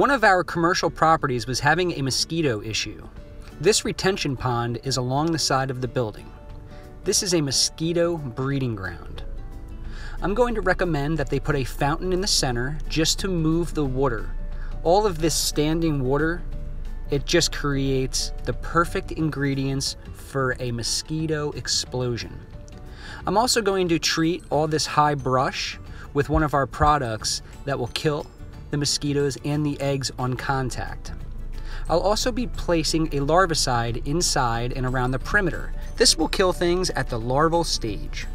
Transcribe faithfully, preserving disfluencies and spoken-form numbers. One of our commercial properties was having a mosquito issue. This retention pond is along the side of the building. This is a mosquito breeding ground. I'm going to recommend that they put a fountain in the center just to move the water. All of this standing water, it just creates the perfect ingredients for a mosquito explosion. I'm also going to treat all this high brush with one of our products that will kill the mosquitoes and the eggs on contact. I'll also be placing a larvicide inside and around the perimeter. This will kill things at the larval stage.